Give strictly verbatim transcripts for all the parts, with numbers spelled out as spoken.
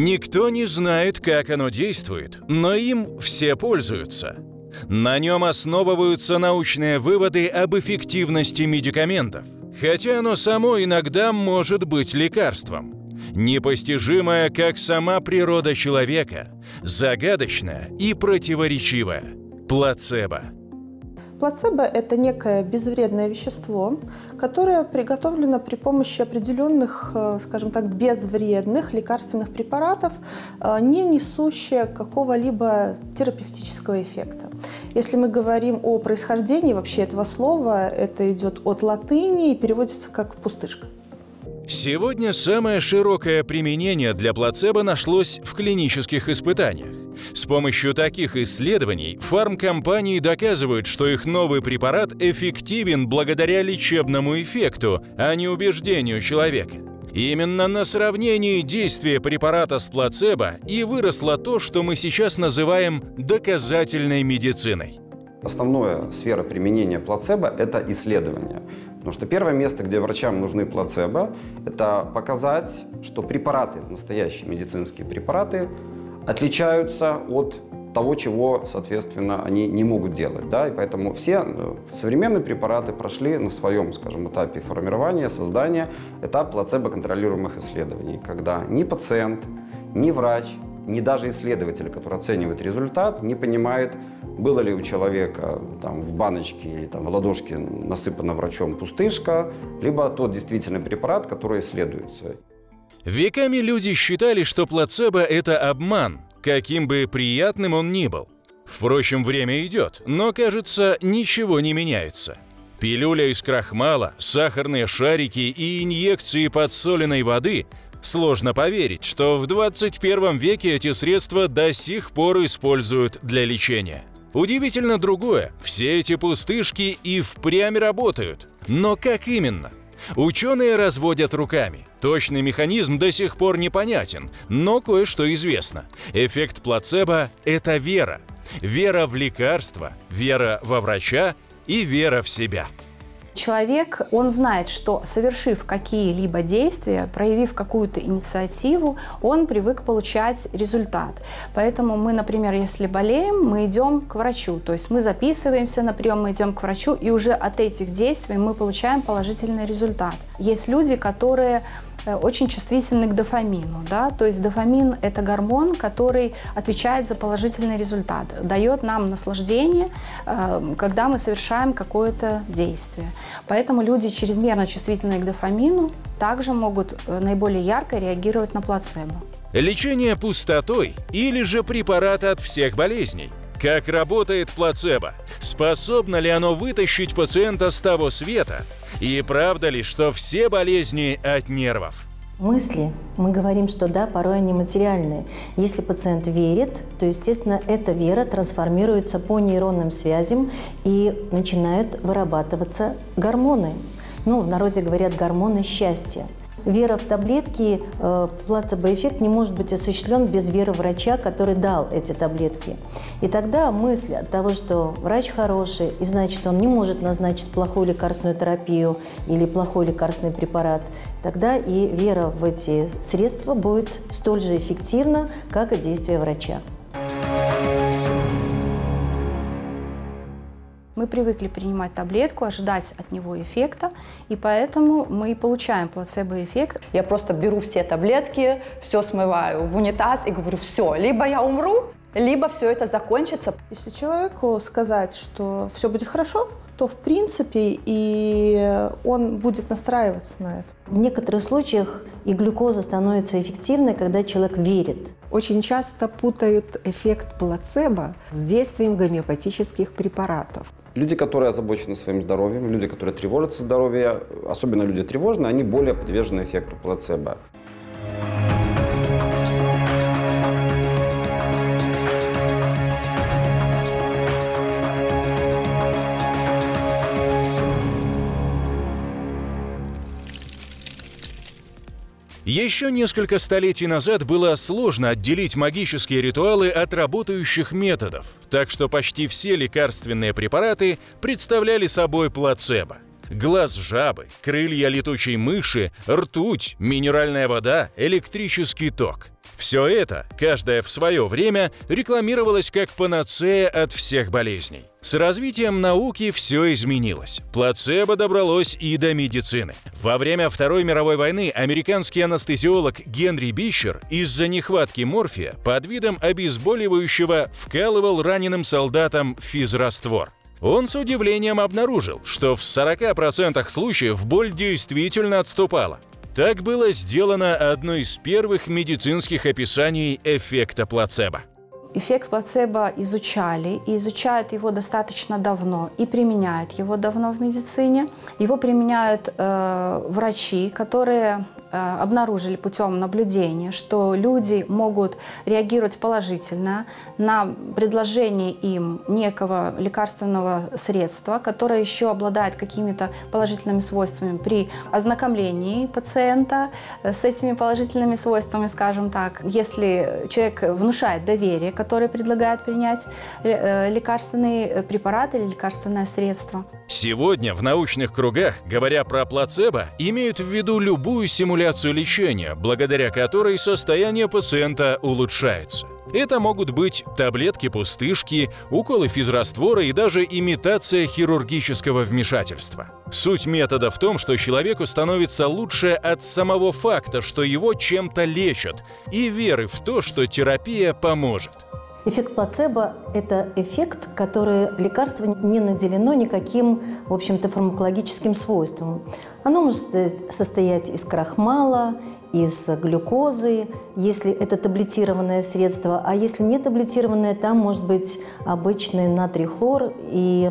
Никто не знает, как оно действует, но им все пользуются. На нем основываются научные выводы об эффективности медикаментов, хотя оно само иногда может быть лекарством. Непостижимое, как сама природа человека, загадочное и противоречивое – плацебо. Плацебо – это некое безвредное вещество, которое приготовлено при помощи определенных, скажем так, безвредных лекарственных препаратов, не несущие какого-либо терапевтического эффекта. Если мы говорим о происхождении вообще этого слова, это идет от латыни и переводится как «пустышка». Сегодня самое широкое применение для плацебо нашлось в клинических испытаниях. С помощью таких исследований фармкомпании доказывают, что их новый препарат эффективен благодаря лечебному эффекту, а не убеждению человека. Именно на сравнении действия препарата с плацебо и выросло то, что мы сейчас называем доказательной медициной. Основная сфера применения плацебо – это исследования. Потому что первое место, где врачам нужны плацебо, это показать, что препараты, настоящие медицинские препараты, отличаются от того, чего, соответственно, они не могут делать. Да? И поэтому все современные препараты прошли на своем, скажем, этапе формирования, создания, этап плацебо-контролируемых исследований, когда ни пациент, ни врач, ни даже исследователь, который оценивает результат, не понимает, было ли у человека там, в баночке или там, в ладошке насыпана врачом пустышка, либо тот действительно препарат, который исследуется. Веками люди считали, что плацебо – это обман, каким бы приятным он ни был. Впрочем, время идет, но, кажется, ничего не меняется. Пилюля из крахмала, сахарные шарики и инъекции подсоленной воды – сложно поверить, что в двадцать первом веке эти средства до сих пор используют для лечения. Удивительно другое – все эти пустышки и впрямь работают. Но как именно? Ученые разводят руками. Точный механизм до сих пор непонятен, но кое-что известно. Эффект плацебо – это вера. Вера в лекарство, вера во врача и вера в себя. Человек, он знает, что, совершив какие-либо действия, проявив какую-то инициативу, он привык получать результат. Поэтому мы, например, если болеем, мы идем к врачу. То есть мы записываемся на прием, мы идем к врачу, и уже от этих действий мы получаем положительный результат. Есть люди, которые очень чувствительны к дофамину. Да? То есть дофамин – это гормон, который отвечает за положительный результат, дает нам наслаждение, когда мы совершаем какое-то действие. Поэтому люди, чрезмерно чувствительные к дофамину, также могут наиболее ярко реагировать на плацебо. Лечение пустотой или же препарат от всех болезней? Как работает плацебо? Способно ли оно вытащить пациента с того света? И правда ли, что все болезни от нервов? Мысли. Мы говорим, что да, порой они материальные. Если пациент верит, то, естественно, эта вера трансформируется по нейронным связям и начинают вырабатываться гормоны. Ну, в народе говорят гормоны счастья. Вера в таблетки, э, плацебо-эффект не может быть осуществлен без веры врача, который дал эти таблетки. И тогда мысль от того, что врач хороший, и значит, он не может назначить плохую лекарственную терапию или плохой лекарственный препарат, тогда и вера в эти средства будет столь же эффективна, как и действие врача. Мы привыкли принимать таблетку, ожидать от него эффекта, и поэтому мы и получаем плацебо-эффект. Я просто беру все таблетки, все смываю в унитаз и говорю, все, либо я умру, либо все это закончится. Если человеку сказать, что все будет хорошо, то, в принципе, и он будет настраиваться на это. В некоторых случаях и глюкоза становится эффективной, когда человек верит. Очень часто путают эффект плацебо с действием гомеопатических препаратов. Люди, которые озабочены своим здоровьем, люди, которые тревожатся здоровьем, особенно люди тревожные, они более подвержены эффекту плацебо. Еще несколько столетий назад было сложно отделить магические ритуалы от работающих методов, так что почти все лекарственные препараты представляли собой плацебо. глаз жабы, крылья летучей мыши, ртуть, минеральная вода, электрический ток. Все это, каждое в свое время, рекламировалось как панацея от всех болезней. С развитием науки все изменилось. Плацебо добралось и до медицины. Во время Второй мировой войны американский анестезиолог Генри Бишер из-за нехватки морфия под видом обезболивающего вкалывал раненым солдатам физраствор. Он с удивлением обнаружил, что в сорока процентах случаев боль действительно отступала. Так было сделано одно из первых медицинских описаний эффекта плацебо. Эффект плацебо изучали, и изучают его достаточно давно, и применяют его давно в медицине. Его применяют э, врачи, которые э, обнаружили путем наблюдения, что люди могут реагировать положительно на предложение им некого лекарственного средства, которое еще обладает какими-то положительными свойствами. При ознакомлении пациента с этими положительными свойствами, скажем так, если человек внушает доверие, который предлагает принять лекарственный препарат или лекарственное средство. Сегодня в научных кругах, говоря про плацебо, имеют в виду любую симуляцию лечения, благодаря которой состояние пациента улучшается. Это могут быть таблетки-пустышки, уколы физраствора и даже имитация хирургического вмешательства. Суть метода в том, что человеку становится лучше от самого факта, что его чем-то лечат, и веры в то, что терапия поможет. Эффект плацебо – это эффект, который лекарство не наделено никаким, в общем-то, фармакологическим свойством. Оно может состоять из крахмала, из глюкозы, если это таблетированное средство, а если не таблетированное, там может быть обычный натрий хлор и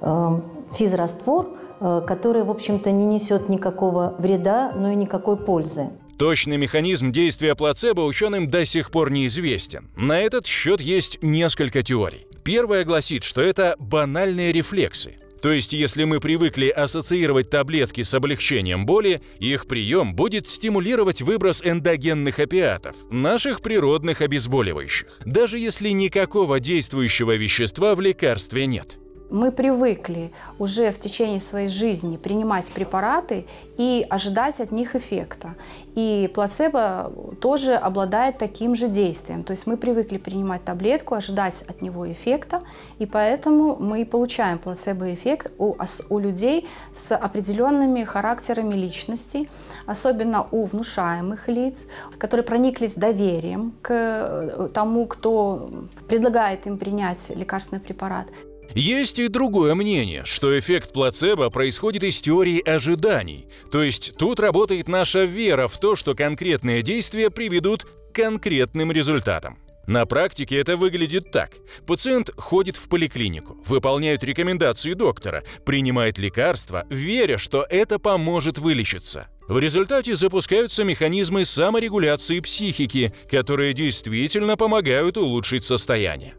э, физраствор, э, который, в общем-то, не несет никакого вреда, но и никакой пользы. Точный механизм действия плацебо ученым до сих пор неизвестен. На этот счет есть несколько теорий. Первая гласит, что это банальные рефлексы. То есть, если мы привыкли ассоциировать таблетки с облегчением боли, их прием будет стимулировать выброс эндогенных опиатов, наших природных обезболивающих, даже если никакого действующего вещества в лекарстве нет. Мы привыкли уже в течение своей жизни принимать препараты и ожидать от них эффекта. И плацебо тоже обладает таким же действием. То есть мы привыкли принимать таблетку, ожидать от него эффекта, и поэтому мы получаем плацебо-эффект у, у людей с определенными характерами личности, особенно у внушаемых лиц, которые прониклись доверием к тому, кто предлагает им принять лекарственный препарат. Есть и другое мнение, что эффект плацебо происходит из теории ожиданий. То есть тут работает наша вера в то, что конкретные действия приведут к конкретным результатам. На практике это выглядит так. Пациент ходит в поликлинику, выполняет рекомендации доктора, принимает лекарства, веря, что это поможет вылечиться. В результате запускаются механизмы саморегуляции психики, которые действительно помогают улучшить состояние.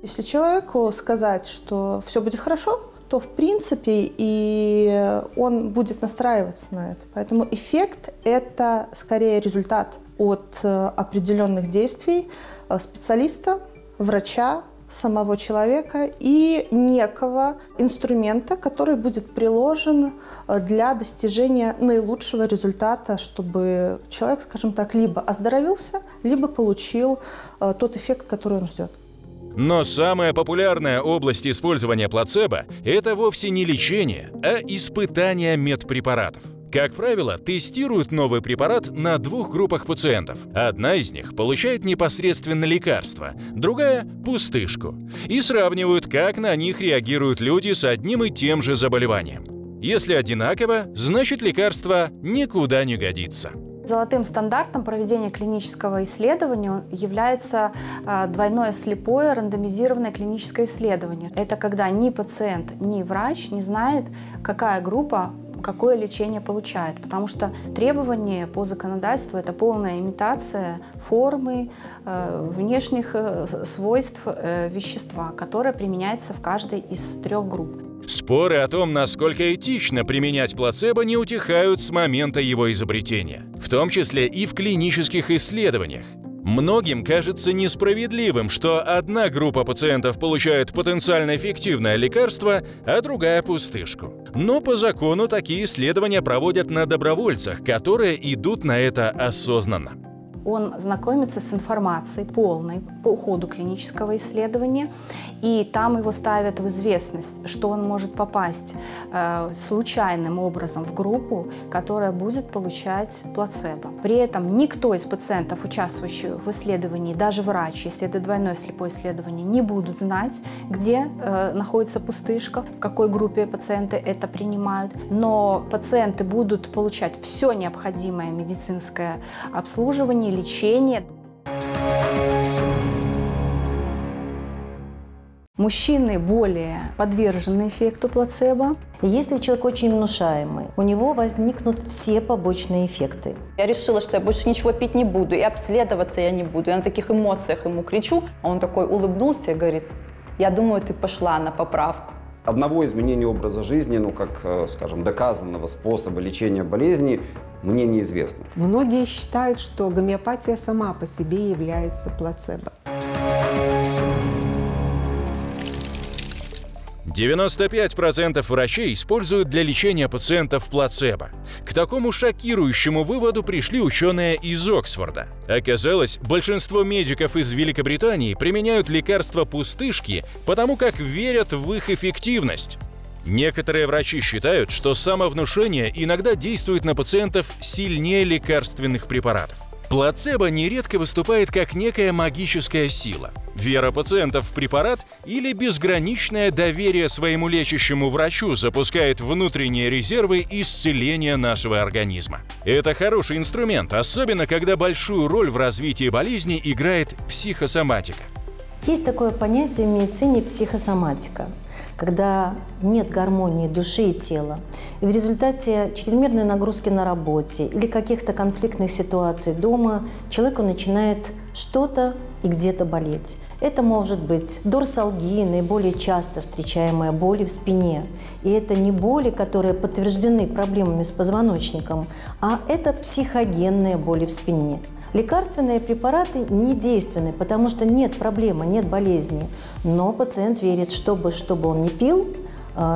Если человеку сказать, что все будет хорошо, то в принципе и он будет настраиваться на это. Поэтому эффект – это скорее результат от определенных действий специалиста, врача, самого человека и некого инструмента, который будет приложен для достижения наилучшего результата, чтобы человек, скажем так, либо оздоровился, либо получил тот эффект, который он ждет. Но самая популярная область использования плацебо – это вовсе не лечение, а испытание медпрепаратов. Как правило, тестируют новый препарат на двух группах пациентов. Одна из них получает непосредственно лекарство, другая – пустышку. И сравнивают, как на них реагируют люди с одним и тем же заболеванием. Если одинаково, значит лекарство никуда не годится. Золотым стандартом проведения клинического исследования является двойное слепое рандомизированное клиническое исследование. Это когда ни пациент, ни врач не знает, какая группа какое лечение получает, потому что требования по законодательству – это полная имитация формы, внешних свойств вещества, которое применяется в каждой из трех групп. Споры о том, насколько этично применять плацебо, не утихают с момента его изобретения, в том числе и в клинических исследованиях. Многим кажется несправедливым, что одна группа пациентов получает потенциально эффективное лекарство, а другая – пустышку. Но по закону такие исследования проводят на добровольцах, которые идут на это осознанно. Он знакомится с информацией полной по ходу клинического исследования, и там его ставят в известность, что он может попасть э, случайным образом в группу, которая будет получать плацебо. При этом никто из пациентов, участвующих в исследовании, даже врач, если это двойное слепое исследование, не будут знать, где э, находится пустышка, в какой группе пациенты это принимают. Но пациенты будут получать все необходимое медицинское обслуживание, лечение. Мужчины более подвержены эффекту плацебо. Если человек очень внушаемый, у него возникнут все побочные эффекты. Я решила, что я больше ничего пить не буду, и обследоваться я не буду. Я на таких эмоциях ему кричу, а он такой улыбнулся и говорит: я думаю, ты пошла на поправку. Одного изменения образа жизни, ну как, скажем, доказанного способа лечения болезни, мне неизвестно. Многие считают, что гомеопатия сама по себе является плацебо. девяносто пять процентов врачей используют для лечения пациентов плацебо. К такому шокирующему выводу пришли ученые из Оксфорда. Оказалось, большинство медиков из Великобритании применяют лекарства пустышки, потому как верят в их эффективность. Некоторые врачи считают, что самовнушение иногда действует на пациентов сильнее лекарственных препаратов. Плацебо нередко выступает как некая магическая сила. Вера пациентов в препарат или безграничное доверие своему лечащему врачу запускает внутренние резервы исцеления нашего организма. Это хороший инструмент, особенно когда большую роль в развитии болезни играет психосоматика. Есть такое понятие в медицине психосоматика, когда нет гармонии души и тела, и в результате чрезмерной нагрузки на работе или каких-то конфликтных ситуаций дома человеку начинает что-то и где-то болеть. Это может быть дорсалгия, наиболее часто встречаемая боль в спине. И это не боли, которые подтверждены проблемами с позвоночником, а это психогенные боли в спине. Лекарственные препараты не действенны, потому что нет проблемы, нет болезни. Но пациент верит, чтобы, чтобы он не пил,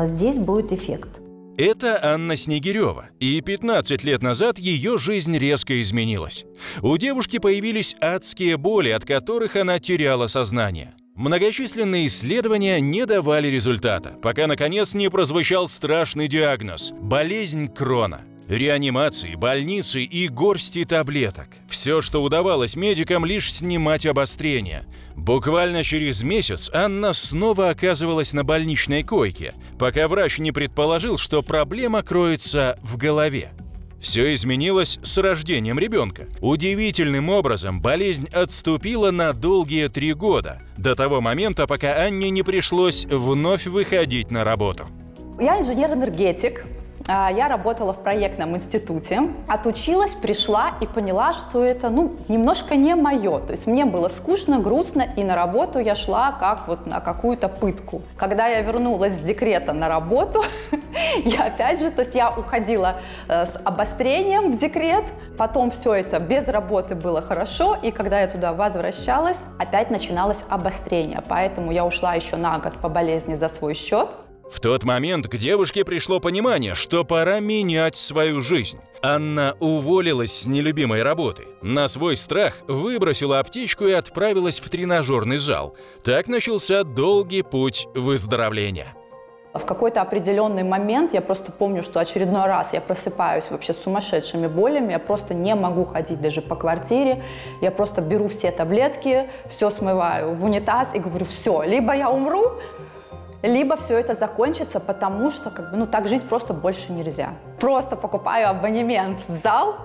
здесь будет эффект. Это Анна Снегирева, и пятнадцать лет назад ее жизнь резко изменилась. У девушки появились адские боли, от которых она теряла сознание. Многочисленные исследования не давали результата, пока наконец не прозвучал страшный диагноз – болезнь Крона. Реанимации, больницы и горсти таблеток. Все, что удавалось медикам, лишь снимать обострение. Буквально через месяц Анна снова оказывалась на больничной койке, пока врач не предположил, что проблема кроется в голове. Все изменилось с рождением ребенка. Удивительным образом болезнь отступила на долгие три года, до того момента, пока Анне не пришлось вновь выходить на работу. Я инженер-энергетик. Я работала в проектном институте, отучилась, пришла и поняла, что это, ну, немножко не мое. То есть мне было скучно, грустно, и на работу я шла как вот на какую-то пытку. Когда я вернулась с декрета на работу, я опять же, то есть я уходила с обострением в декрет, потом все это без работы было хорошо, и когда я туда возвращалась, опять начиналось обострение. Поэтому я ушла еще на год по болезни за свой счет. В тот момент к девушке пришло понимание, что пора менять свою жизнь. Анна уволилась с нелюбимой работы, на свой страх выбросила аптечку и отправилась в тренажерный зал. Так начался долгий путь выздоровления. В какой-то определенный момент я просто помню, что очередной раз я просыпаюсь вообще с сумасшедшими болями, я просто не могу ходить даже по квартире, я просто беру все таблетки, все смываю в унитаз и говорю: все, либо я умру, либо все это закончится, потому что как бы, ну, так жить просто больше нельзя. Просто покупаю абонемент в зал.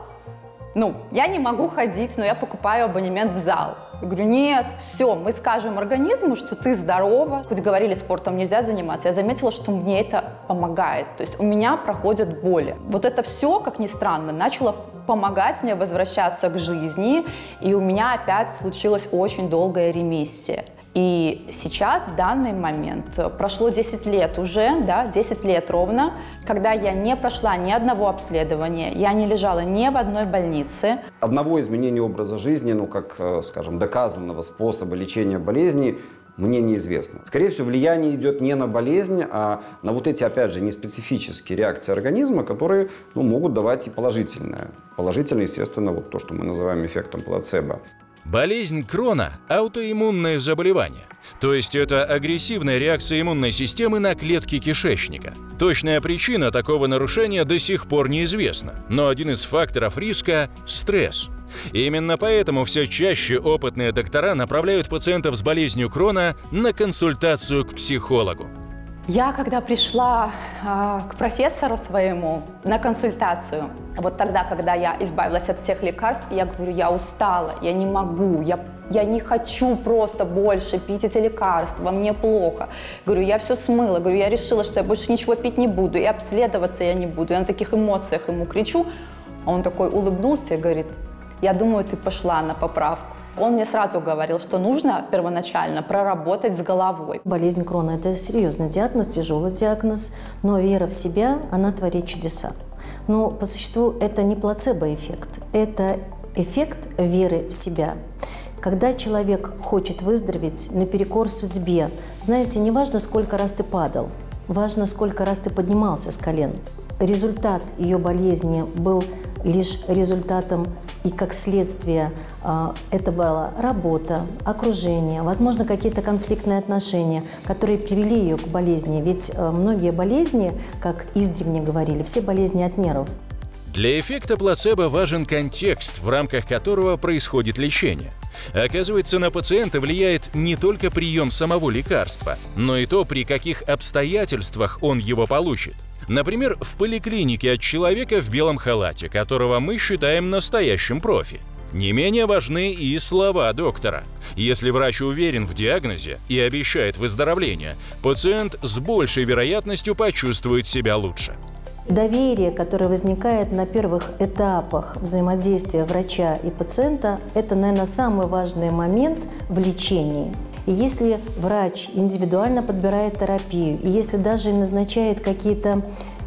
Ну, я не могу ходить, но я покупаю абонемент в зал. Я говорю: нет, все, мы скажем организму, что ты здорова. Хоть говорили, спортом нельзя заниматься, я заметила, что мне это помогает. То есть у меня проходят боли. Вот это все, как ни странно, начало помогать мне возвращаться к жизни. И у меня опять случилась очень долгая ремиссия. И сейчас, в данный момент, прошло десять лет уже, да, десять лет ровно, когда я не прошла ни одного обследования, я не лежала ни в одной больнице. Одного изменения образа жизни, ну как, скажем, доказанного способа лечения болезни, мне неизвестно. Скорее всего, влияние идет не на болезнь, а на вот эти, опять же, неспецифические реакции организма, которые, ну, могут давать и положительное. Положительное, естественно, вот то, что мы называем эффектом плацебо. Болезнь Крона – аутоиммунное заболевание. То есть это агрессивная реакция иммунной системы на клетки кишечника. Точная причина такого нарушения до сих пор неизвестна, но один из факторов риска – стресс. Именно поэтому все чаще опытные доктора направляют пациентов с болезнью Крона на консультацию к психологу. Я, когда пришла э, к профессору своему на консультацию, вот тогда, когда я избавилась от всех лекарств, я говорю, я устала, я не могу, я, я не хочу просто больше пить эти лекарства, мне плохо. Говорю, я все смыла, говорю, я решила, что я больше ничего пить не буду, и обследоваться я не буду. Я на таких эмоциях ему кричу, а он такой улыбнулся и говорит, я думаю, ты пошла на поправку. Он мне сразу говорил, что нужно первоначально проработать с головой. Болезнь Крона – это серьезный диагноз, тяжелый диагноз, но вера в себя, она творит чудеса. Но по существу это не плацебо-эффект, это эффект веры в себя. Когда человек хочет выздороветь наперекор судьбе, знаете, не важно, сколько раз ты падал, важно, сколько раз ты поднимался с колен. Результат ее болезни был лишь результатом, и как следствие это была работа, окружение, возможно, какие-то конфликтные отношения, которые привели ее к болезни. Ведь многие болезни, как издревле говорили, все болезни от нервов. Для эффекта плацебо важен контекст, в рамках которого происходит лечение. Оказывается, на пациента влияет не только прием самого лекарства, но и то, при каких обстоятельствах он его получит. Например, в поликлинике от человека в белом халате, которого мы считаем настоящим профи. Не менее важны и слова доктора. Если врач уверен в диагнозе и обещает выздоровление, пациент с большей вероятностью почувствует себя лучше. Доверие, которое возникает на первых этапах взаимодействия врача и пациента, это, наверное, самый важный момент в лечении. И если врач индивидуально подбирает терапию, и если даже назначает какие-то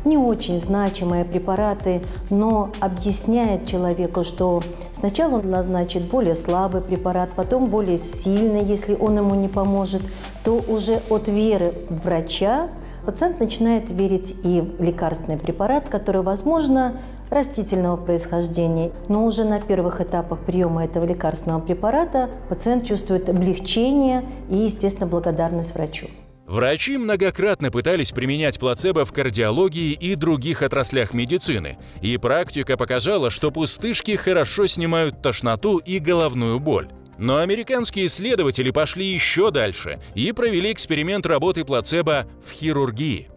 не очень значимые препараты, но объясняет человеку, что сначала он назначит более слабый препарат, потом более сильный, если он ему не поможет, то уже от веры врача пациент начинает верить и в лекарственный препарат, который, возможно, растительного происхождения. Но уже на первых этапах приема этого лекарственного препарата пациент чувствует облегчение и, естественно, благодарность врачу. Врачи многократно пытались применять плацебо в кардиологии и других отраслях медицины, и практика показала, что пустышки хорошо снимают тошноту и головную боль. Но американские исследователи пошли еще дальше и провели эксперимент работы плацебо в хирургии.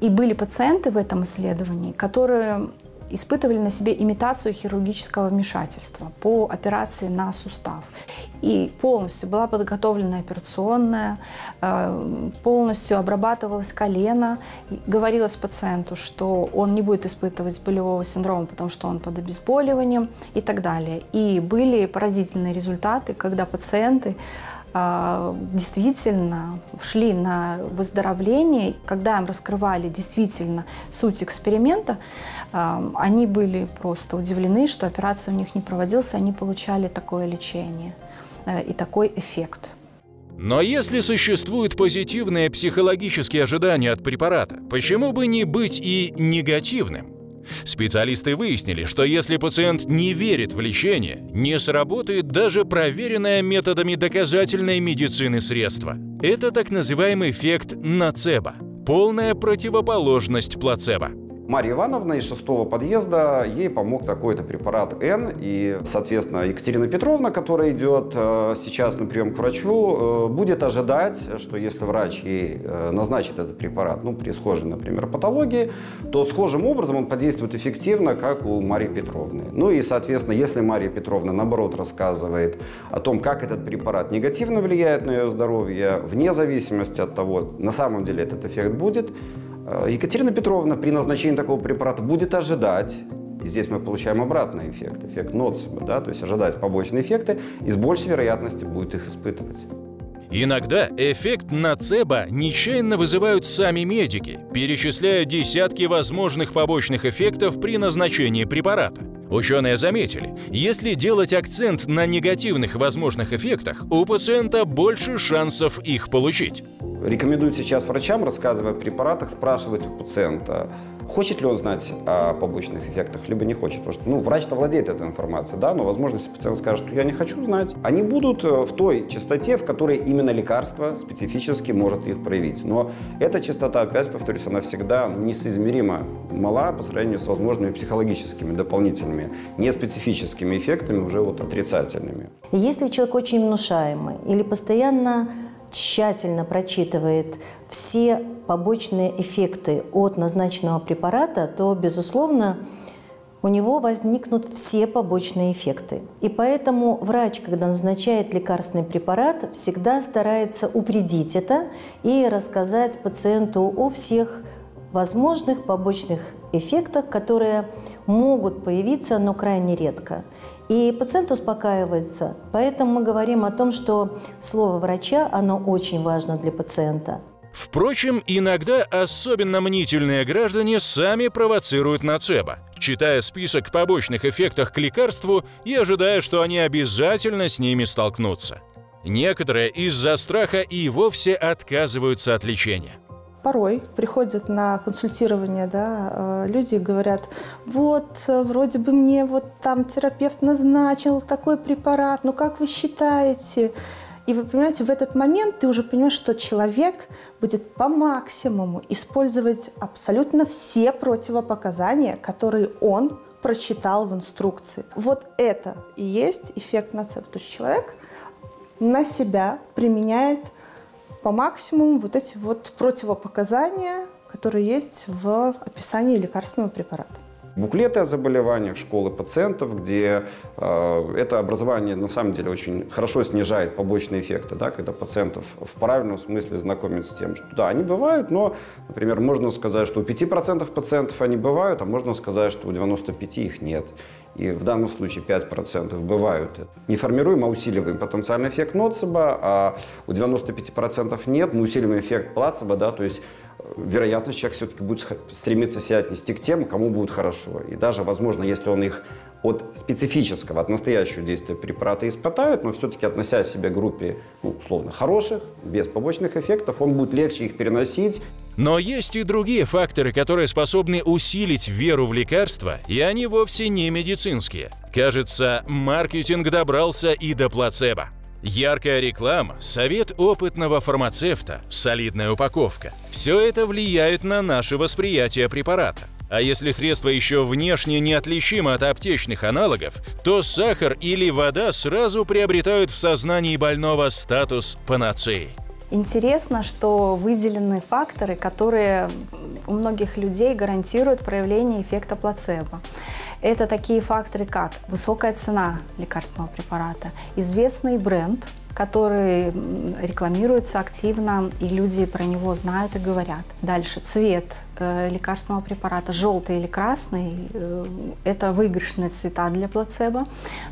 И были пациенты в этом исследовании, которые испытывали на себе имитацию хирургического вмешательства по операции на сустав. И полностью была подготовлена операционная, полностью обрабатывалось колено. Говорилось пациенту, что он не будет испытывать болевого синдрома, потому что он под обезболиванием и так далее. И были поразительные результаты, когда пациенты действительно шли на выздоровление. Когда им раскрывали действительно суть эксперимента, они были просто удивлены, что операция у них не проводилась, они получали такое лечение и такой эффект. Но если существуют позитивные психологические ожидания от препарата, почему бы не быть и негативным? Специалисты выяснили, что если пациент не верит в лечение, не сработает даже проверенное методами доказательной медицины средство. Это так называемый эффект ноцебо – полная противоположность плацебо. Марья Ивановна из шестого подъезда, ей помог такой-то препарат Н, и, соответственно, Екатерина Петровна, которая идет сейчас на прием к врачу, будет ожидать, что если врач ей назначит этот препарат, ну, при схожей, например, патологии, то схожим образом он подействует эффективно, как у Марии Петровны. Ну и, соответственно, если Мария Петровна, наоборот, рассказывает о том, как этот препарат негативно влияет на ее здоровье, вне зависимости от того, на самом деле этот эффект будет, Екатерина Петровна при назначении такого препарата будет ожидать, и здесь мы получаем обратный эффект, эффект ноцебо, да, то есть ожидать побочные эффекты, и с большей вероятностью будет их испытывать. Иногда эффект ноцебо нечаянно вызывают сами медики, перечисляя десятки возможных побочных эффектов при назначении препарата. Ученые заметили, если делать акцент на негативных возможных эффектах, у пациента больше шансов их получить. Рекомендую сейчас врачам, рассказывая о препаратах, спрашивать у пациента, хочет ли он знать о побочных эффектах, либо не хочет. Потому что ну, врач-то владеет этой информацией, да, но возможно, если пациент скажет, что я не хочу знать, они будут в той частоте, в которой именно лекарство специфически может их проявить. Но эта частота, опять повторюсь, она всегда несоизмеримо мала по сравнению с возможными психологическими, дополнительными, неспецифическими эффектами, уже вот отрицательными. Если человек очень внушаемый или постоянно тщательно прочитывает все побочные эффекты от назначенного препарата, то, безусловно, у него возникнут все побочные эффекты. И поэтому врач, когда назначает лекарственный препарат, всегда старается упредить это и рассказать пациенту о всех возможных побочных эффектах, которые могут появиться, но крайне редко. И пациент успокаивается. Поэтому мы говорим о том, что слово врача, оно очень важно для пациента. Впрочем, иногда особенно мнительные граждане сами провоцируют ноцебо, читая список побочных эффектов к лекарству и ожидая, что они обязательно с ними столкнутся. Некоторые из-за страха и вовсе отказываются от лечения. Порой приходят на консультирование, да, люди говорят, вот, вроде бы мне вот там терапевт назначил такой препарат, ну как вы считаете? И вы понимаете, в этот момент ты уже понимаешь, что человек будет по максимуму использовать абсолютно все противопоказания, которые он прочитал в инструкции. Вот это и есть эффект ноцебо. То есть человек на себя применяет по максимуму вот эти вот противопоказания, которые есть в описании лекарственного препарата. Буклеты о заболеваниях, школы пациентов, где э, это образование на самом деле очень хорошо снижает побочные эффекты, да, когда пациентов в правильном смысле знакомят с тем, что да, они бывают, но, например, можно сказать, что у пяти процентов пациентов они бывают, а можно сказать, что у девяноста пяти процентов их нет. И в данном случае пять процентов бывают. Не формируем, а усиливаем потенциальный эффект ноцебо, а у девяноста пяти процентов нет, мы усиливаем эффект плацебо, да, то есть вероятность, человек все-таки будет стремиться себя отнести к тем, кому будет хорошо. И даже, возможно, если он их от специфического, от настоящего действия препарата испытает, но все-таки относя себя к группе, ну, условно, хороших, без побочных эффектов, он будет легче их переносить. Но есть и другие факторы, которые способны усилить веру в лекарства, и они вовсе не медицинские. Кажется, маркетинг добрался и до плацебо. Яркая реклама, совет опытного фармацевта, солидная упаковка – все это влияет на наше восприятие препарата. А если средство еще внешне неотличимо от аптечных аналогов, то сахар или вода сразу приобретают в сознании больного статус панацеи. Интересно, что выделены факторы, которые у многих людей гарантируют проявление эффекта плацебо. Это такие факторы, как высокая цена лекарственного препарата, известный бренд, который рекламируется активно, и люди про него знают и говорят. Дальше цвет лекарственного препарата, желтый или красный, это выигрышные цвета для плацебо.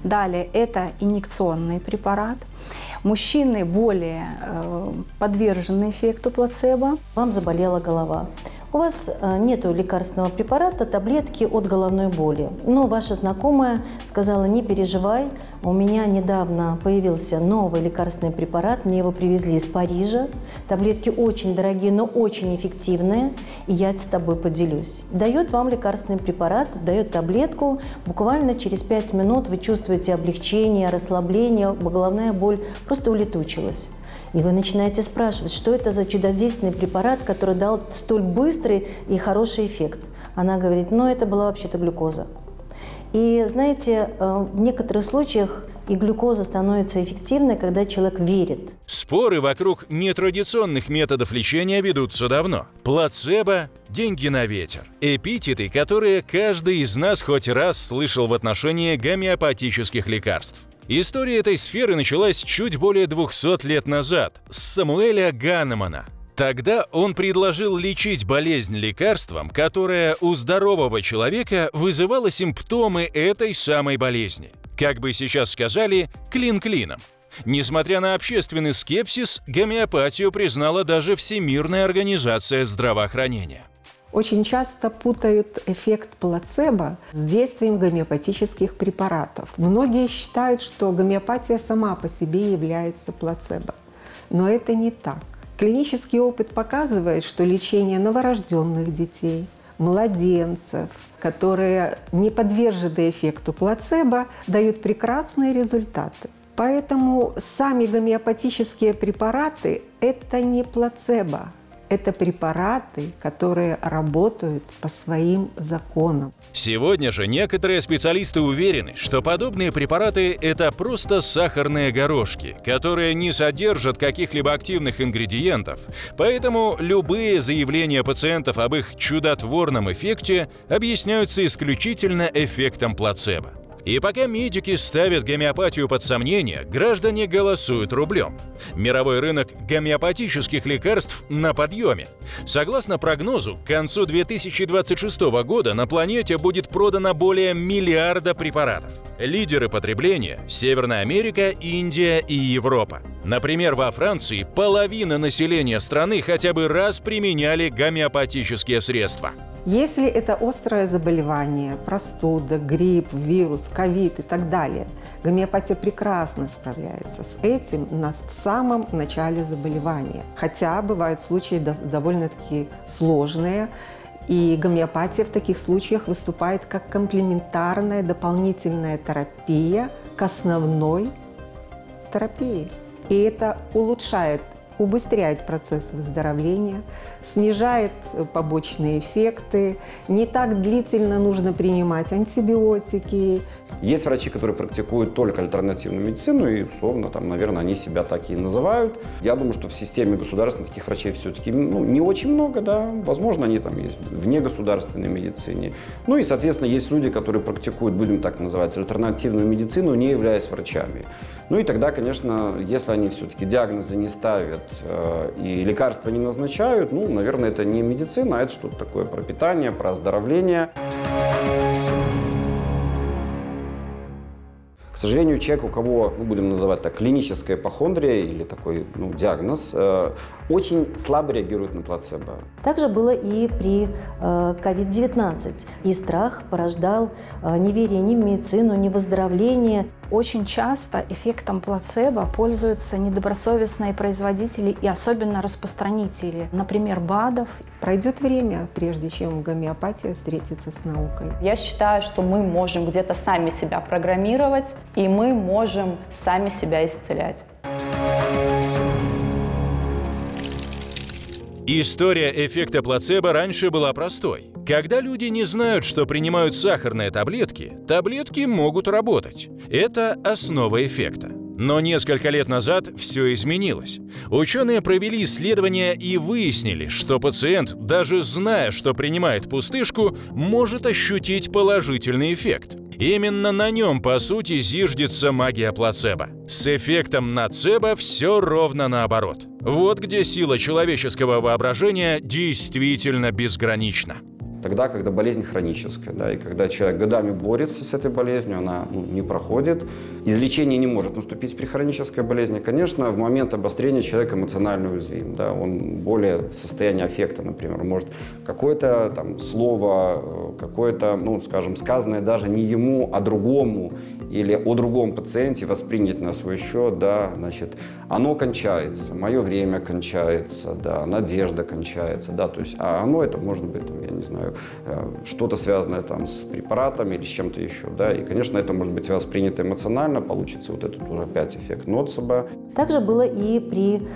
Далее это инъекционный препарат. Мужчины более подвержены эффекту плацебо. Вам заболела голова. У вас нет лекарственного препарата, таблетки от головной боли. Но ваша знакомая сказала, не переживай, у меня недавно появился новый лекарственный препарат, мне его привезли из Парижа. Таблетки очень дорогие, но очень эффективные, и я с тобой поделюсь. Дает вам лекарственный препарат, дает таблетку, буквально через пять минут вы чувствуете облегчение, расслабление, головная боль просто улетучилась. И вы начинаете спрашивать, что это за чудодейственный препарат, который дал столь быстрый и хороший эффект. Она говорит, ну это была вообще-то глюкоза. И знаете, в некоторых случаях и глюкоза становится эффективной, когда человек верит. Споры вокруг нетрадиционных методов лечения ведутся давно. Плацебо – деньги на ветер. Эпитеты, которые каждый из нас хоть раз слышал в отношении гомеопатических лекарств. История этой сферы началась чуть более двухсот лет назад с Самуэля Ганнемана. Тогда он предложил лечить болезнь лекарством, которое у здорового человека вызывало симптомы этой самой болезни. Как бы сейчас сказали, клин клином. Несмотря на общественный скепсис, гомеопатию признала даже Всемирная организация здравоохранения. Очень часто путают эффект плацебо с действием гомеопатических препаратов. Многие считают, что гомеопатия сама по себе является плацебо. Но это не так. Клинический опыт показывает, что лечение новорожденных детей, младенцев, которые не подвержены эффекту плацебо, дают прекрасные результаты. Поэтому сами гомеопатические препараты – это не плацебо. Это препараты, которые работают по своим законам. Сегодня же некоторые специалисты уверены, что подобные препараты – это просто сахарные горошки, которые не содержат каких-либо активных ингредиентов. Поэтому любые заявления пациентов об их чудотворном эффекте объясняются исключительно эффектом плацебо. И пока медики ставят гомеопатию под сомнение, граждане голосуют рублем. Мировой рынок гомеопатических лекарств на подъеме. Согласно прогнозу, к концу две тысячи двадцать шестого года на планете будет продано более миллиарда препаратов. Лидеры потребления – Северная Америка, Индия и Европа. Например, во Франции половина населения страны хотя бы раз применяли гомеопатические средства. Если это острое заболевание, простуда, грипп, вирус, ковид и так далее, гомеопатия прекрасно справляется с этим нас в самом начале заболевания. Хотя бывают случаи довольно-таки сложные, и гомеопатия в таких случаях выступает как комплементарная дополнительная терапия к основной терапии. И это улучшает, убыстряет процесс выздоровления, снижает побочные эффекты, не так длительно нужно принимать антибиотики. Есть врачи, которые практикуют только альтернативную медицину, и, условно, там, наверное, они себя так и называют. Я думаю, что в системе государственных таких врачей все-таки ну, не очень много, да, возможно, они там есть в негосударственной медицине. Ну и, соответственно, есть люди, которые практикуют, будем так называть, альтернативную медицину, не являясь врачами. Ну и тогда, конечно, если они все-таки диагнозы не ставят, и лекарства не назначают, ну, наверное, это не медицина, а это что-то такое про питание, про оздоровление. К сожалению, человек, у кого, ну, будем называть так, клиническая эпохондрия или такой ну, диагноз, э, очень слабо реагирует на плацебо. Также было и при э, ковид девятнадцать. И страх порождал э, неверие ни в медицину, ни в выздоровление. Очень часто эффектом плацебо пользуются недобросовестные производители и особенно распространители, например, БАДов. Пройдет время, прежде чем гомеопатия встретится с наукой. Я считаю, что мы можем где-то сами себя программировать, и мы можем сами себя исцелять. История эффекта плацебо раньше была простой. Когда люди не знают, что принимают сахарные таблетки, таблетки могут работать. Это основа эффекта. Но несколько лет назад все изменилось. Ученые провели исследования и выяснили, что пациент, даже зная, что принимает пустышку, может ощутить положительный эффект. Именно на нем, по сути, зиждется магия плацебо. С эффектом ноцебо все ровно наоборот. Вот где сила человеческого воображения действительно безгранична. Тогда, когда болезнь хроническая, да, и когда человек годами борется с этой болезнью, она ну, не проходит, излечение не может наступить при хронической болезни, конечно, в момент обострения человек эмоционально уязвим, да, он более в состоянии аффекта, например, может какое-то там слово, какое-то, ну, скажем, сказанное даже не ему, а другому или о другом пациенте воспринять на свой счет, да, значит, оно кончается, мое время кончается, да, надежда кончается, да, то есть, а оно это может быть, там, я не знаю, что-то связанное там с препаратами или с чем-то еще, да, и, конечно, это может быть воспринято эмоционально, получится вот этот уже опять эффект ноцебо. Также было и при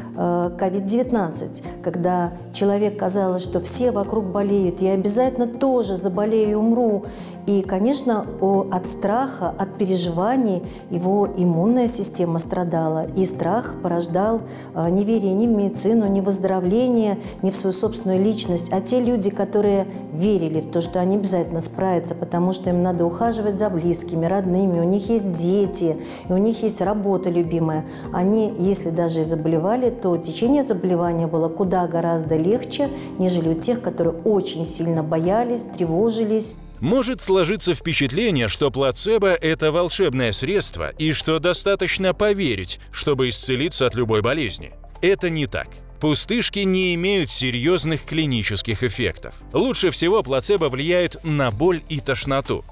ковид девятнадцать, когда человек казалось, что все вокруг болеют, я обязательно тоже заболею и умру, и, конечно, от страха, от переживаний его иммунная система страдала, и страх порождал неверие ни в медицину, ни в выздоровление, ни в свою собственную личность, а те люди, которые верили в то, что они обязательно справятся, потому что им надо ухаживать за близкими, родными, у них есть дети, и у них есть работа любимая. Они, если даже и заболевали, то течение заболевания было куда гораздо легче, нежели у тех, которые очень сильно боялись, тревожились. Может сложиться впечатление, что плацебо – это волшебное средство, и что достаточно поверить, чтобы исцелиться от любой болезни. Это не так. пустышки не имеют серьезных клинических эффектов. Лучше всего плацебо влияет на боль и тошноту.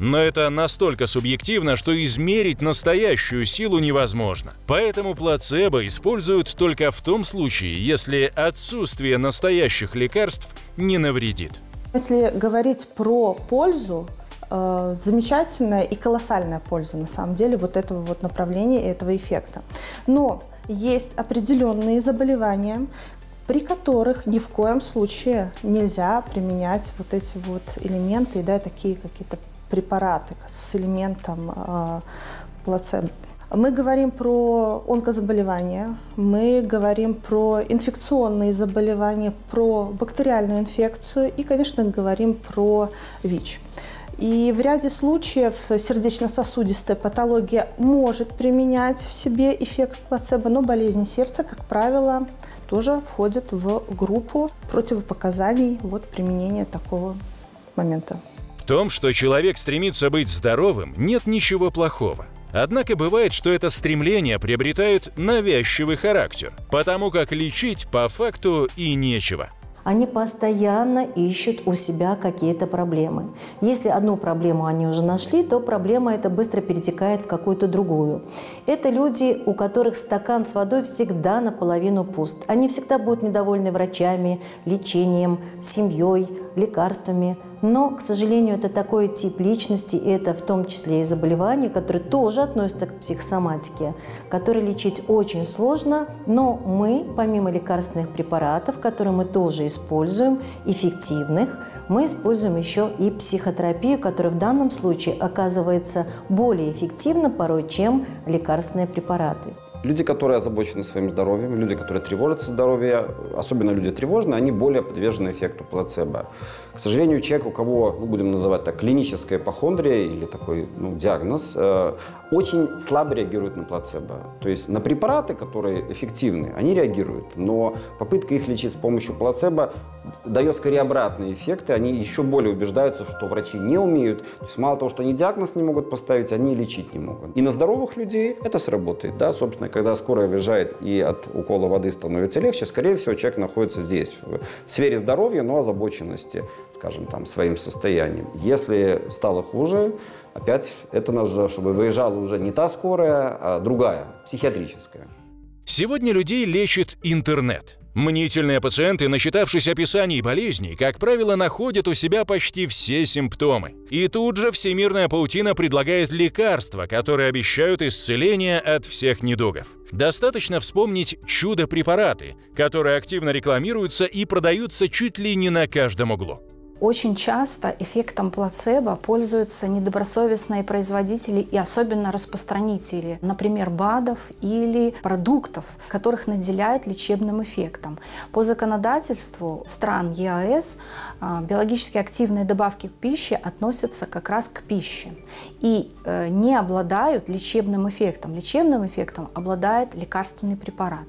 Но это настолько субъективно, что измерить настоящую силу невозможно. Поэтому плацебо используют только в том случае, если отсутствие настоящих лекарств не навредит. Если говорить про пользу, замечательная и колоссальная польза на самом деле вот этого вот направления и этого эффекта. Но есть определенные заболевания, при которых ни в коем случае нельзя применять вот эти вот элементы, да, такие какие-то препараты с элементом э, плацебо. Мы говорим про онкозаболевания, мы говорим про инфекционные заболевания, про бактериальную инфекцию и, конечно, говорим про ВИЧ. И в ряде случаев сердечно-сосудистая патология может применять в себе эффект плацебо, но болезни сердца, как правило, тоже входят в группу противопоказаний вот, применения такого момента. В том, что человек стремится быть здоровым, нет ничего плохого. Однако бывает, что это стремление приобретает навязчивый характер, потому как лечить по факту и нечего. Они постоянно ищут у себя какие-то проблемы. Если одну проблему они уже нашли, то проблема эта быстро перетекает в какую-то другую. Это люди, у которых стакан с водой всегда наполовину пуст. Они всегда будут недовольны врачами, лечением, семьей, лекарствами. Но, к сожалению, это такой тип личности, и это в том числе и заболевания, которые тоже относятся к психосоматике, которые лечить очень сложно, но мы, помимо лекарственных препаратов, которые мы тоже используем, эффективных, мы используем еще и психотерапию, которая в данном случае оказывается более эффективна порой, чем лекарственные препараты. Люди, которые озабочены своим здоровьем, люди, которые тревожатся здоровьем, особенно люди тревожные, они более подвержены эффекту плацебо. К сожалению, человек, у кого, ну, будем называть так, клиническая эпохондрия или такой, ну, диагноз, э, очень слабо реагирует на плацебо. То есть на препараты, которые эффективны, они реагируют, но попытка их лечить с помощью плацебо дает скорее обратные эффекты, они еще более убеждаются, что врачи не умеют. То есть мало того, что они диагноз не могут поставить, они и лечить не могут. И на здоровых людей это сработает, да, собственно. Когда скорая въезжает и от укола воды становится легче, скорее всего, человек находится здесь, в сфере здоровья, но озабоченности, скажем, там, своим состоянием. Если стало хуже, опять это нужно, чтобы выезжала уже не та скорая, а другая, психиатрическая. Сегодня людей лечит интернет. Мнительные пациенты, начитавшись описаний болезней, как правило, находят у себя почти все симптомы. И тут же всемирная паутина предлагает лекарства, которые обещают исцеление от всех недугов. Достаточно вспомнить чудо-препараты, которые активно рекламируются и продаются чуть ли не на каждом углу. Очень часто эффектом плацебо пользуются недобросовестные производители и особенно распространители, например, БАДов или продуктов, которых наделяют лечебным эффектом. По законодательству стран Е А Э С биологически активные добавки к пище относятся как раз к пище и не обладают лечебным эффектом. Лечебным эффектом обладает лекарственный препарат.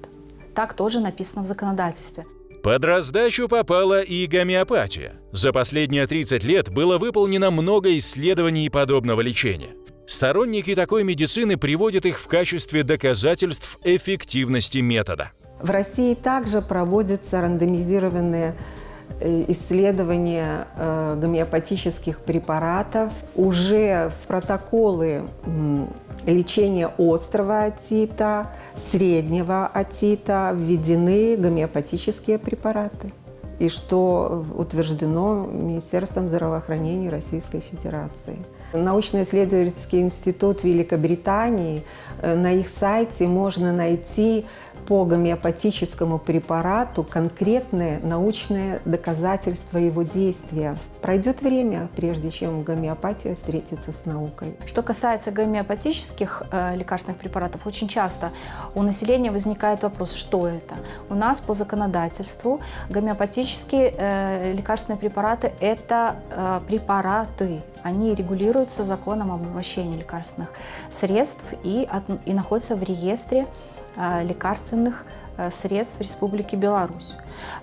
Так тоже написано в законодательстве. Под раздачу попала и гомеопатия. За последние тридцать лет было выполнено много исследований подобного лечения. Сторонники такой медицины приводят их в качестве доказательств эффективности метода. В России также проводятся рандомизированные исследования гомеопатических препаратов. Уже в протоколы лечения острого отита, среднего отита введены гомеопатические препараты, и что утверждено Министерством здравоохранения Российской Федерации. Научно-исследовательский институт Великобритании, на их сайте можно найти по гомеопатическому препарату конкретные научные доказательства его действия. Пройдет время, прежде чем гомеопатия встретится с наукой. Что касается гомеопатических э, лекарственных препаратов, очень часто у населения возникает вопрос, что это. У нас по законодательству гомеопатические э, лекарственные препараты – это э, препараты. Они регулируются законом об обращении лекарственных средств и, от, и находятся в реестре лекарственных средств Республики Беларусь.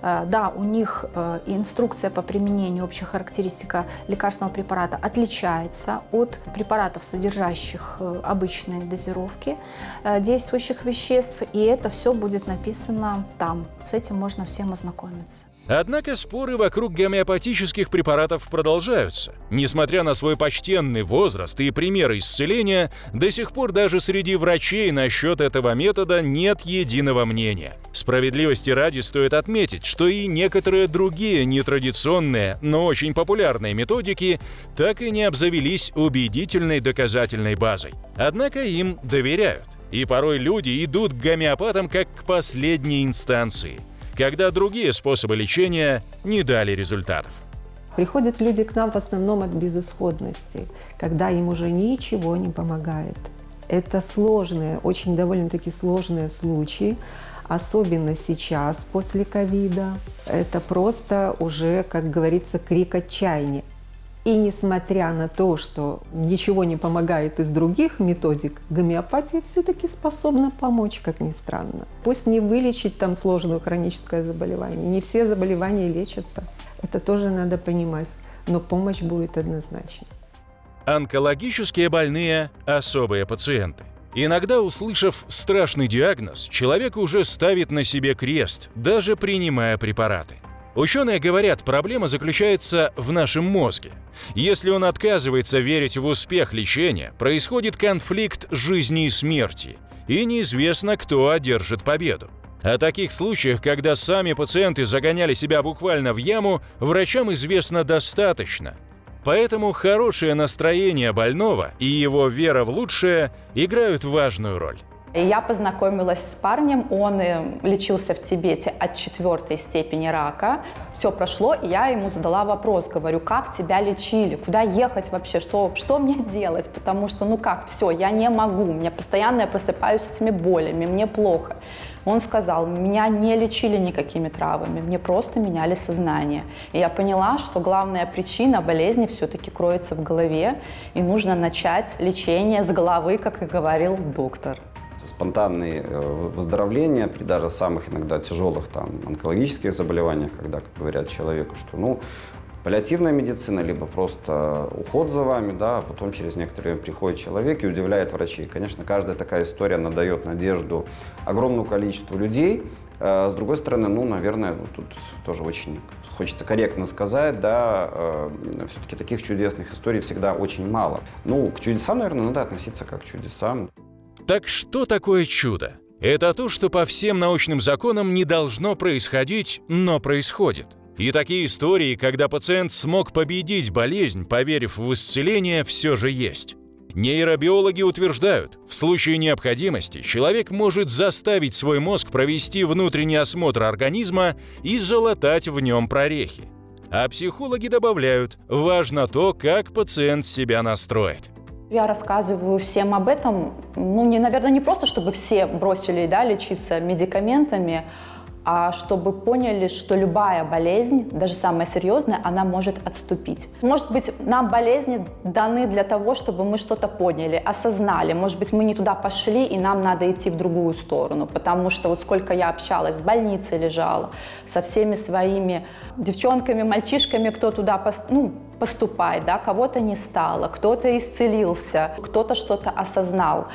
Да, у них инструкция по применению, общая характеристика лекарственного препарата отличается от препаратов, содержащих обычные дозировки действующих веществ, и это все будет написано там. С этим можно всем ознакомиться. Однако споры вокруг гомеопатических препаратов продолжаются. Несмотря на свой почтенный возраст и примеры исцеления, до сих пор даже среди врачей насчет этого метода нет единого мнения. Справедливости ради стоит отметить, что и некоторые другие нетрадиционные, но очень популярные методики так и не обзавелись убедительной доказательной базой. Однако им доверяют. И порой люди идут к гомеопатам как к последней инстанции, когда другие способы лечения не дали результатов. Приходят люди к нам в основном от безысходности, когда им уже ничего не помогает. Это сложные, очень довольно-таки сложные случаи, особенно сейчас, после ковида. Это просто уже, как говорится, крик отчаяния. И несмотря на то, что ничего не помогает из других методик, гомеопатия все-таки способна помочь, как ни странно. Пусть не вылечить там сложное хроническое заболевание, не все заболевания лечатся, это тоже надо понимать, но помощь будет однозначно. Онкологические больные – особые пациенты. Иногда, услышав страшный диагноз, человек уже ставит на себе крест, даже принимая препараты. Ученые говорят, проблема заключается в нашем мозге. Если он отказывается верить в успех лечения, происходит конфликт жизни и смерти, и неизвестно, кто одержит победу. О таких случаях, когда сами пациенты загоняли себя буквально в яму, врачам известно достаточно. Поэтому хорошее настроение больного и его вера в лучшее играют важную роль. Я познакомилась с парнем, он лечился в Тибете от четвертой степени рака, все прошло, и я ему задала вопрос, говорю, как тебя лечили, куда ехать вообще, что, что мне делать, потому что, ну как, все, я не могу, у меня постоянно я просыпаюсь с этими болями, мне плохо. Он сказал, меня не лечили никакими травами, мне просто меняли сознание. И я поняла, что главная причина болезни все-таки кроется в голове, и нужно начать лечение с головы, как и говорил доктор. Спонтанные выздоровления при даже самых иногда тяжелых там, онкологических заболеваниях, когда как говорят человеку, что ну, паллиативная медицина, либо просто уход за вами, да, а потом через некоторое время приходит человек и удивляет врачей. Конечно, каждая такая история надает надежду огромному количеству людей. С другой стороны, ну, наверное, тут тоже очень хочется корректно сказать, да, все-таки таких чудесных историй всегда очень мало. Ну, к чудесам, наверное, надо относиться как к чудесам. Так что такое чудо? Это то, что по всем научным законам не должно происходить, но происходит. И такие истории, когда пациент смог победить болезнь, поверив в исцеление, все же есть. Нейробиологи утверждают, в случае необходимости человек может заставить свой мозг провести внутренний осмотр организма и залатать в нем прорехи. А психологи добавляют, важно то, как пациент себя настроит. Я рассказываю всем об этом, ну, не, наверное, не просто, чтобы все бросили, да, лечиться медикаментами, а чтобы поняли, что любая болезнь, даже самая серьезная, она может отступить. Может быть, нам болезни даны для того, чтобы мы что-то поняли, осознали. Может быть, мы не туда пошли, и нам надо идти в другую сторону. Потому что вот сколько я общалась, в больнице лежала, со всеми своими девчонками, мальчишками, кто туда пос... ну, поступает, да, кого-то не стало, кто-то исцелился, кто-то что-то осознал,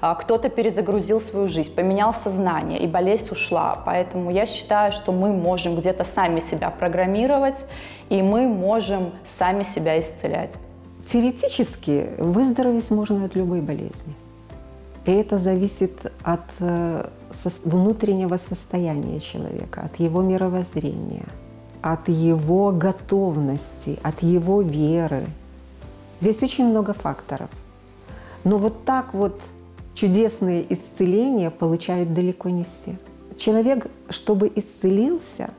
кто-то перезагрузил свою жизнь, поменял сознание, и болезнь ушла. Поэтому я считаю, что мы можем где-то сами себя программировать, и мы можем сами себя исцелять. Теоретически выздороветь можно от любой болезни. И это зависит от внутреннего состояния человека, от его мировоззрения, от его готовности, от его веры. Здесь очень много факторов. Но вот так вот чудесные исцеления получают далеко не все. Человек, чтобы исцелился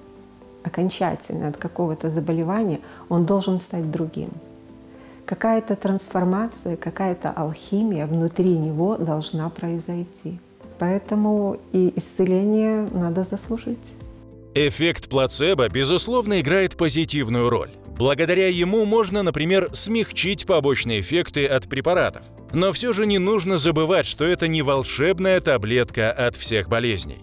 окончательно от какого-то заболевания, он должен стать другим. Какая-то трансформация, какая-то алхимия внутри него должна произойти. Поэтому и исцеление надо заслужить. Эффект плацебо, безусловно, играет позитивную роль. Благодаря ему можно, например, смягчить побочные эффекты от препаратов. Но все же не нужно забывать, что это не волшебная таблетка от всех болезней.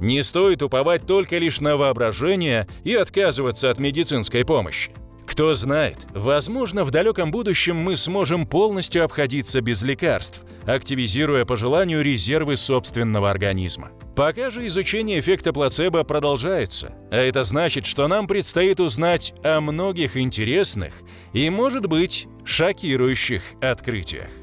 Не стоит уповать только лишь на воображение и отказываться от медицинской помощи. Кто знает, возможно, в далеком будущем мы сможем полностью обходиться без лекарств, активизируя по желанию резервы собственного организма. Пока же изучение эффекта плацебо продолжается, а это значит, что нам предстоит узнать о многих интересных и, может быть, шокирующих открытиях.